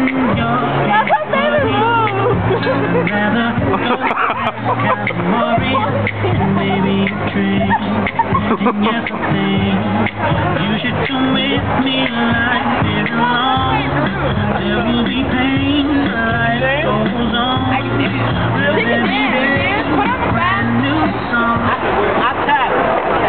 You should come with me like it belongs. There will be pain, life goes on. We'll live in a brand new song.